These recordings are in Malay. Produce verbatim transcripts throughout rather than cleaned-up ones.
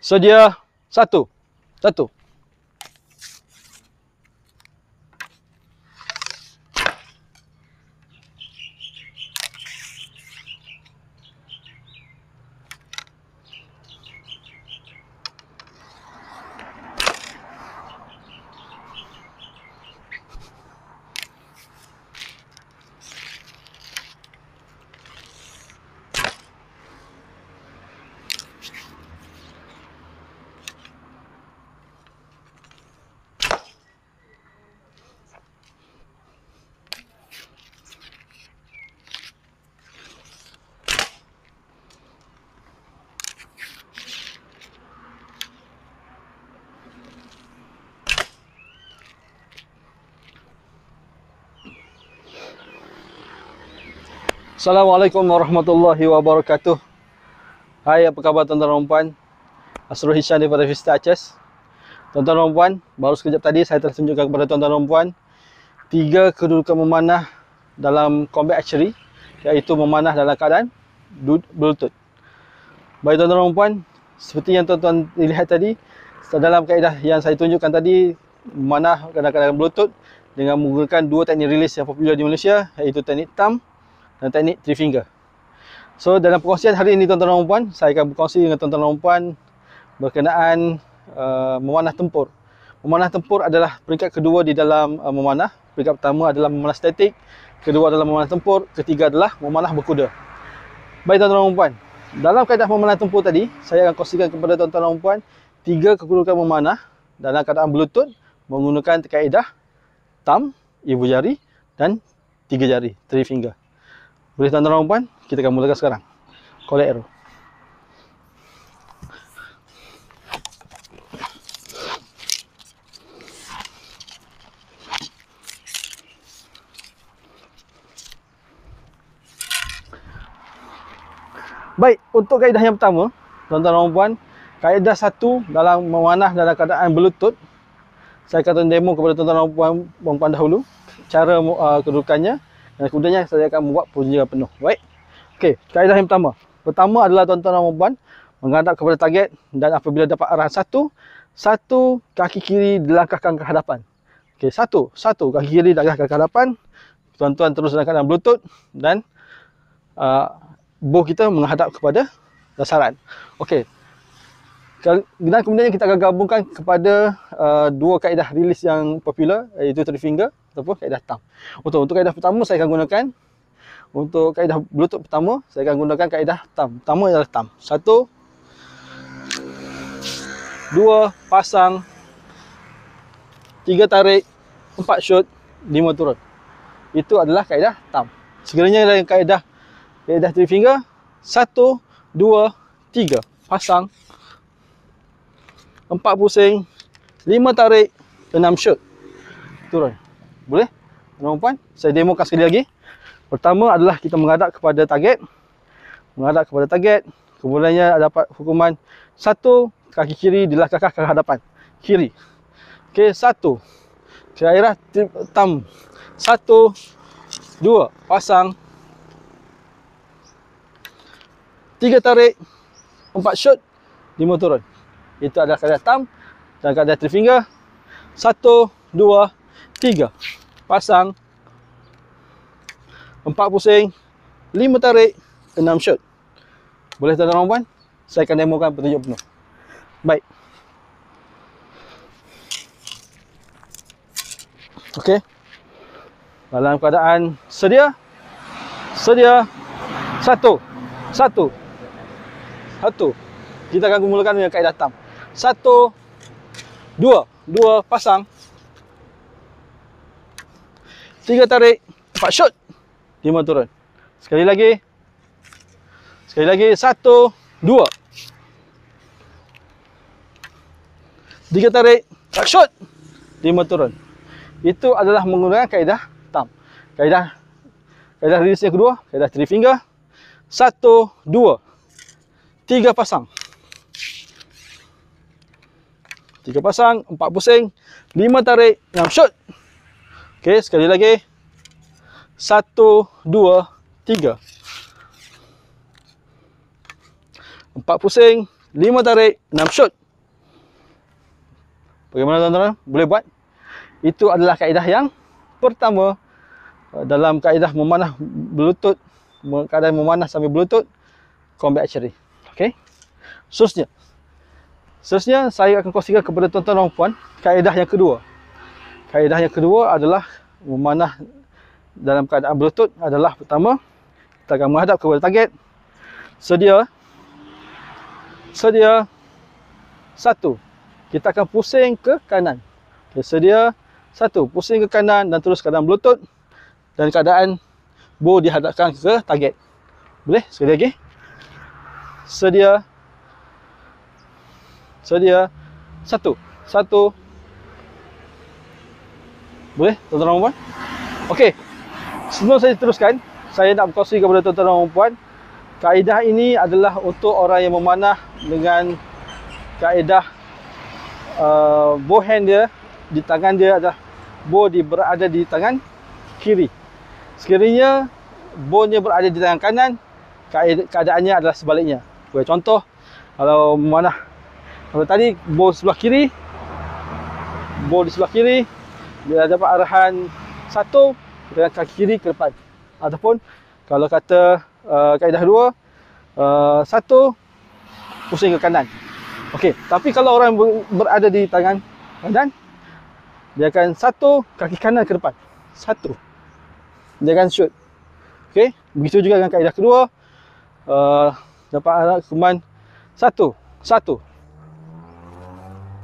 saja satu, satu. Assalamualaikum warahmatullahi wabarakatuh. Hai, apa kabar tuan-tuan dan puan? Asrul Hisyam daripada Vista Aces. Tuan-tuan dan puan, baru sekejap tadi saya telah tunjukkan kepada tuan-tuan dan puan tiga kedudukan memanah dalam combat archery, iaitu memanah dalam keadaan berlutut. Baik tuan-tuan dan puan, seperti yang tuan-tuan lihat tadi, dalam kaedah yang saya tunjukkan tadi, memanah kadang-kadang berlutut dengan menggunakan dua teknik release yang popular di Malaysia, iaitu teknik thumb dan teknik three finger. So dalam perkongsian hari ini tuan-tuan dan puan, saya akan berkongsi dengan tuan-tuan dan puan berkenaan uh, memanah tempur. Memanah tempur adalah peringkat kedua di dalam uh, memanah. Peringkat pertama adalah memanah statik, kedua adalah memanah tempur, ketiga adalah memanah berkuda. Baik tuan-tuan dan puan, dalam kaedah memanah tempur tadi, saya akan kongsikan kepada tuan-tuan dan puan tiga kedudukan memanah dalam keadaan berlutut menggunakan kaedah thumb, ibu jari dan tiga jari, three finger. Boleh tuan-tuan dan puan, kita akan mulakan sekarang. Collect arrow. Baik, untuk kaedah yang pertama, tuan-tuan dan puan, kaedah satu dalam memanah dalam keadaan berlutut. Saya akan demo kepada tuan-tuan dan puan dahulu cara uh, kedudukannya. Dan kemudiannya saya akan buat punjera penuh. Baik. Okey, kaedah yang pertama. Pertama adalah tuan-tuan dan puan menghadap kepada target dan apabila dapat arahan satu, satu kaki kiri dilangkahkan ke hadapan. Okey, satu, satu kaki kiri dilangkahkan ke hadapan. Tuan-tuan terus dalam keadaan berlutut dan uh, bow kita menghadap kepada dasaran. Okey. Dan kemudian kita akan gabungkan kepada uh, dua kaedah release yang popular, iaitu three finger ataupun kaedah thumb. Untuk, untuk kaedah pertama saya akan gunakan, untuk kaedah berlutut pertama saya akan gunakan kaedah thumb. Pertama adalah thumb. Satu, dua pasang, tiga tarik, empat shoot, lima turun. Itu adalah kaedah thumb. Sekiranya dalam kaedah kaedah three finger, satu, dua, tiga pasang, empat pusing, lima tarik, enam shoot, turun. Boleh? Tuan-tuan, saya demokan sekali lagi. Pertama adalah kita menghadap kepada target. Menghadap kepada target. Kemudiannya dapat hukuman satu, kaki kiri dilangkahkan ke hadapan. Kiri. Okey, satu. Kira-kira thumb. Satu, dua, pasang. Tiga tarik, empat shoot, lima turun. Itu adalah kaedah thumb dan kaedah three finger. Satu, dua, tiga. Pasang. Empat pusing. Lima tarik. Enam shoot. Boleh tuan-tuan dan puan? Saya akan demokan petunjuk penuh. Baik. Okey. Dalam keadaan sedia. Sedia. Satu. Satu. Satu. Kita akan mulakan dengan kaedah thumb. Satu, dua, dua pasang, tiga tarik, empat shoot, lima turun. Sekali lagi, sekali lagi, satu, dua, tiga tarik, empat shoot, lima turun. Itu adalah menggunakan kaedah thumb. Kaedah kaedah release yang kedua, kaedah three finger. Satu, dua, tiga pasang. tiga pasang, empat pusing, lima tarik, enam shoot. Okey, sekali lagi. satu, dua, tiga. empat pusing, lima tarik, enam shoot. Bagaimana teman-teman? Boleh buat? Itu adalah kaedah yang pertama. Dalam kaedah memanah berlutut, keadaan memanah sambil berlutut, combat archery. Okey. Seterusnya. Seterusnya saya akan kongsikan kepada tuan-tuan dan puan kaedah yang kedua. Kaedah yang kedua adalah memanah dalam keadaan berlutut adalah pertama, kita akan menghadap kepada target. Sedia Sedia satu. Kita akan pusing ke kanan. Okay, sedia satu, pusing ke kanan dan terus keadaan berlutut dan keadaan bow dihadapkan ke target. Boleh? Sekali lagi. Sedia. Sedia. Satu. Satu. Boleh? Tuan-tuan dan puan? Okey. Sebelum saya teruskan, saya nak berkongsi kepada tuan-tuan dan puan. Kaedah ini adalah untuk orang yang memanah dengan kaedah uh, bow hand dia. Di tangan dia adalah bow dia berada di tangan kiri. Sekiranya bownya berada di tangan kanan, keadaannya adalah sebaliknya. Sebagai contoh, kalau memanah kalau tadi bow sebelah kiri, bow di sebelah kiri, dia dapat arahan satu dengan kaki kiri ke depan. Ataupun kalau kata uh, kaedah dua, uh, satu pusing ke kanan. Okey, tapi kalau orang berada di tangan kanan, dia akan satu kaki kanan ke depan. Satu. Dia akan shoot. Okey, begitu juga dengan kaedah kedua. Uh, dapat arah keman satu, satu.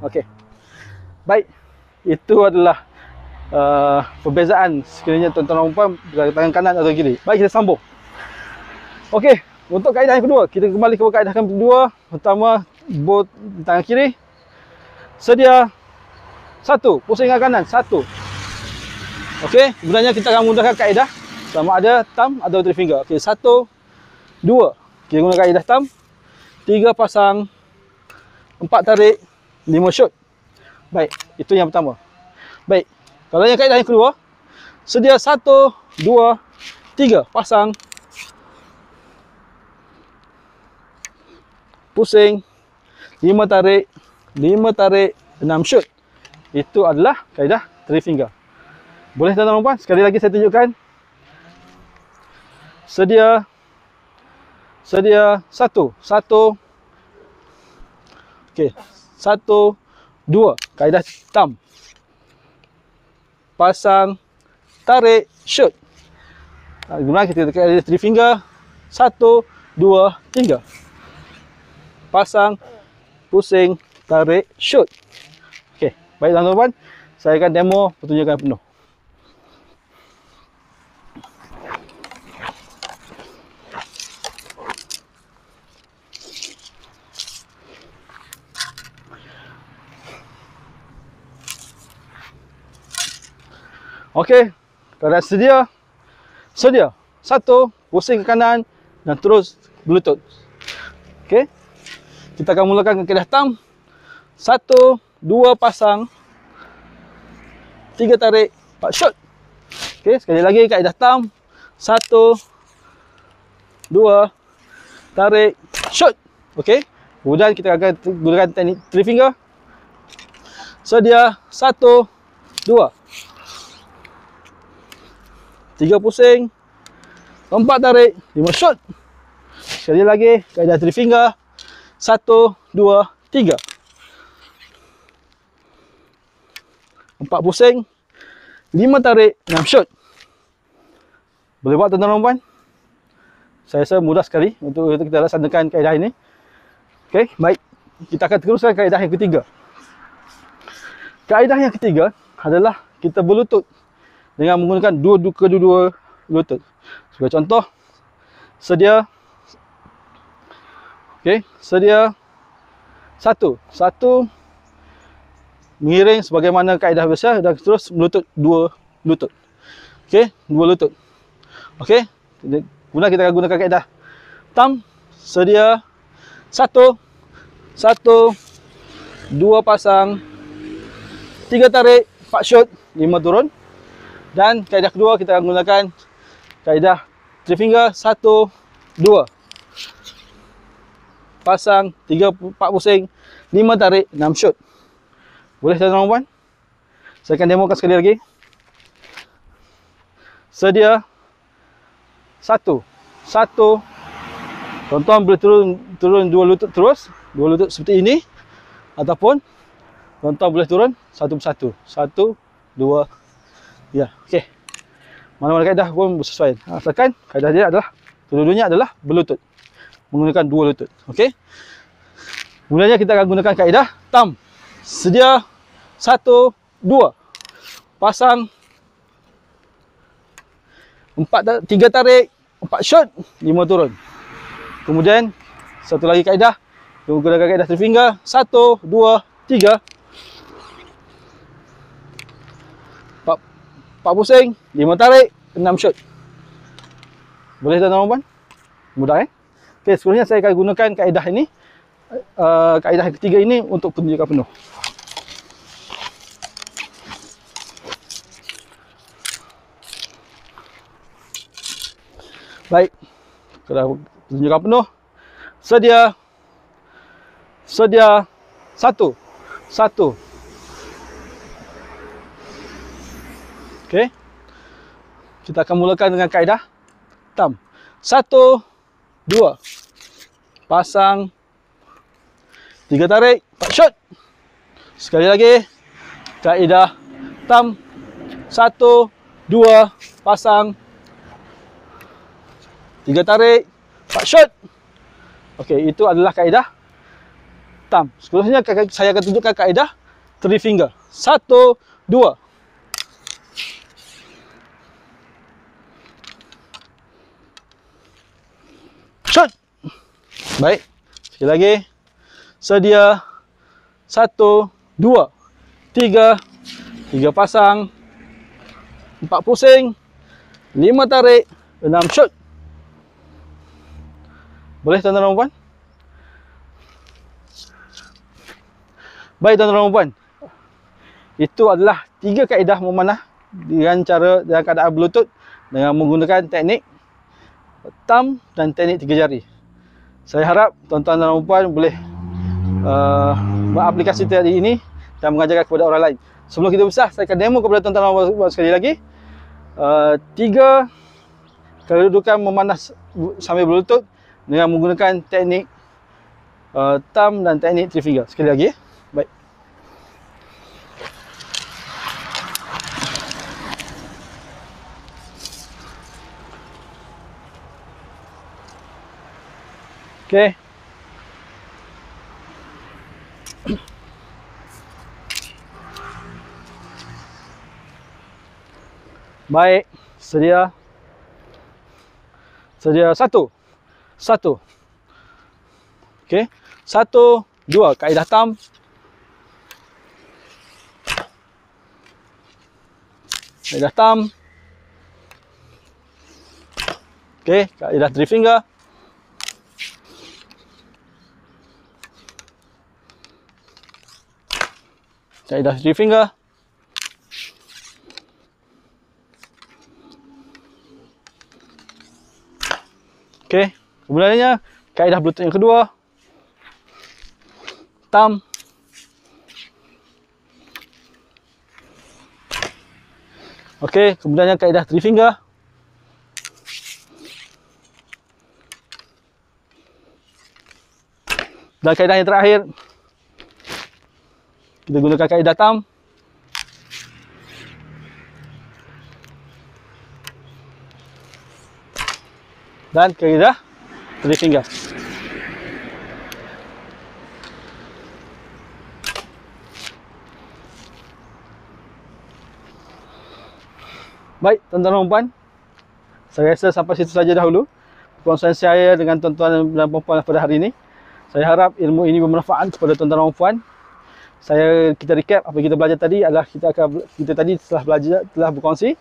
Okey. Baik. Itu adalah uh, perbezaan sekiranya tuan-tuan dan puan tangan kanan atau kiri. Baik, kita sambung. Okey, untuk kaedah yang kedua, kita kembali ke kaedah yang kedua. Pertama, bow tangan kiri. Sedia satu, pusing ke kanan satu. Okey, sebenarnya kita akan menggunakan kaedah sama ada thumb atau three finger. Okey, satu, dua. Kita guna kaedah thumb. Tiga pasang, empat tarik, lima shoot. Baik, itu yang pertama. Baik, kalau yang kaedah yang kedua, sedia satu, dua, tiga. Pasang, pusing, lima tarik, lima tarik, enam shoot. Itu adalah kaedah three finger. Boleh tuan-tuan dan puan? Sekali lagi saya tunjukkan. Sedia. Sedia. Satu. Satu. Okey. Satu. Dua. Kaedah thumb. Pasang. Tarik. Shoot. Kemudian kita kaedah three finger. Satu. Dua. Tiga. Pasang. Pusing. Tarik. Shoot. Okey. Baik tuan-tuan dan puan. Saya akan demo pertunjukan penuh. Okey, keadaan sedia. Sedia. Satu, pusing ke kanan dan terus berlutut. Okey. Kita akan mulakan kaedah thumb. Satu, dua pasang. Tiga tarik, empat shoot. Okey, sekali lagi kaedah thumb. Satu, dua, tarik, shoot. Okey. Kemudian kita akan gunakan teknik three finger. Sedia. Satu, dua. Tiga pusing, empat tarik, lima shoot. Sekali lagi, kaedah three finger. Satu, dua, tiga. Empat pusing, lima tarik, enam shoot. Boleh buat tuan-tuan dan puan? Saya rasa mudah sekali untuk kita laksanakan kaedah ini. Okey, baik. Kita akan teruskan kaedah yang ketiga. Kaedah yang ketiga adalah kita berlutut dengan menggunakan dua-dua kedua-dua lutut. Sebagai contoh, sedia. Okey, sedia. Satu. Satu. Mengiring sebagaimana kaedah biasa dan terus melutut dua lutut. Okey, dua lutut. Okey, kemudian kita akan gunakan kaedah thumb. Sedia. Satu. Satu. Dua pasang. Tiga tarik, empat shoot, lima turun. Dan kaedah kedua kita akan gunakan kaedah three finger. Satu, dua. pasang, tiga puluh empat pusing, lima tarik, enam shoot. Boleh tuan dan puan? Saya akan demokan sekali lagi. Sedia satu, satu. Tuan-tuan boleh turun turun dua lutut terus, dua lutut seperti ini, ataupun tuan-tuan boleh turun satu persatu, satu, dua, ya, okey. Mana-mana kaedah pun bersesuaian. Asalkan kaedah dia adalah kedua-duanya adalah berlutut, menggunakan dua lutut, okey. Mulanya kita akan gunakan kaedah tam. Sedia satu, dua, pasang. Empat, tiga tarik, empat shot, lima turun. Kemudian satu lagi kaedah, gunakan kaedah three finger. Satu, dua, tiga, Empat, empat pusing, lima tarik, enam shot. Boleh tuan dan puan? Mudah eh? Okay, seterusnya saya akan gunakan kaedah ini, uh, kaedah ketiga ini untuk penunjukan penuh. Baik, kalau tunjukkan penuh. Sedia, sedia, satu, satu. Okey, kita akan mulakan dengan kaedah tam. Satu, dua, pasang, tiga tarik, empat shot. Sekali lagi, kaedah tam. Satu, dua, pasang, tiga tarik, empat shot. Okey, itu adalah kaedah tam. Seterusnya saya akan tunjukkan kaedah three finger. Satu, dua. Shot. Baik. Sekali lagi. Sedia. Satu, dua, tiga. Tiga pasang. Empat pusing. Lima tarik. Enam shot. Boleh tuan-tuan dan puan? Baik tuan-tuan dan puan, itu adalah tiga kaedah memanah dengan cara dalam keadaan berlutut dengan menggunakan teknik tam dan teknik tiga jari. Saya harap tuan-tuan dan puan boleh uh, mengaplikasi teori ini dan mengajarkan kepada orang lain. Sebelum kita berpisah, saya akan demo kepada tuan-tuan dan puan sekali lagi uh, tiga kedudukan memanah sambil berlutut dengan menggunakan teknik uh, tam dan teknik three finger. Sekali lagi. Baik. Okey. Baik. Sedia. Sedia satu. Satu. Okey. Satu, dua. Kaedah tam. Kaedah tam. Okey. Kaedah three finger. Kaedah three finger. Okey. Kemudiannya kaedah berlutut yang kedua, tam. Okey, kemudiannya kaedah three finger. Dan kaedah yang terakhir, kita gunakan kaedah tam. Dan kaedah three finger. Baik, tuan-tuan dan puan, saya rasa sampai situ saja dahulu perkongsian saya dengan tuan-tuan dan puan pada hari ini. Saya harap ilmu ini bermanfaat kepada tuan-tuan dan puan. Saya kita recap apa kita belajar tadi adalah kita akan, kita tadi telah belajar telah berkongsi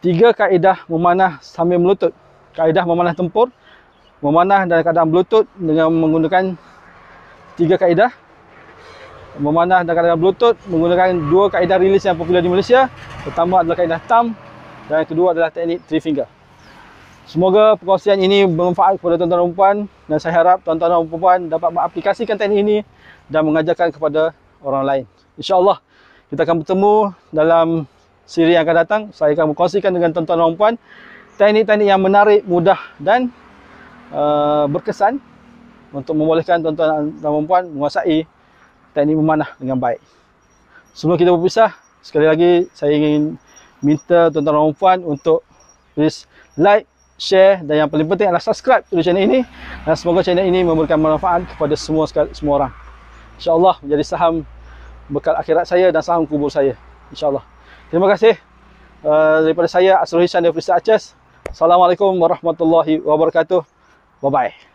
tiga kaedah memanah sambil melutut. Kaedah memanah tempur, memanah dalam keadaan berlutut dengan menggunakan tiga kaedah memanah dalam keadaan berlutut menggunakan dua kaedah rilis yang popular di Malaysia. Pertama adalah kaedah tam dan kedua adalah teknik three finger. Semoga perkongsian ini bermanfaat kepada tuan-tuan dan puan, dan saya harap tuan-tuan dan puan dapat mengaplikasikan teknik ini dan mengajarkan kepada orang lain. InsyaAllah kita akan bertemu dalam siri yang akan datang. Saya akan berkongsikan dengan tuan-tuan dan puan teknik-teknik yang menarik, mudah dan uh, berkesan untuk membolehkan tuan-tuan dan puan menguasai teknik memanah dengan baik. Sebelum kita berpisah, sekali lagi saya ingin minta tuan-tuan dan puan untuk please like, share, dan yang paling penting adalah subscribe terhadap channel ini, dan semoga channel ini memberikan manfaat kepada semua semua orang. InsyaAllah menjadi saham bekal akhirat saya dan saham kubur saya, InsyaAllah. Terima kasih uh, daripada saya Asrul Hisyam dari Vista Aces. Assalamualaikum warahmatullahi wabarakatuh. Bye-bye.